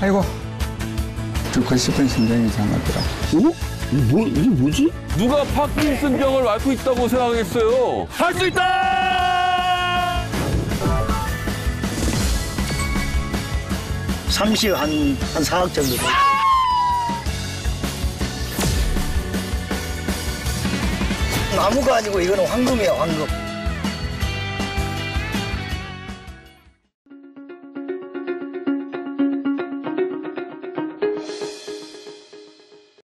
아이고. 두꺼 씹은 심장이 장갑더라고. 어? 이게 뭐지? 누가 파킨슨 병을 앓고 있다고 생각했어요? 할 수 있다! 상식 한 4학 정도. 나무가 아니고 이거는 황금이야, 황금.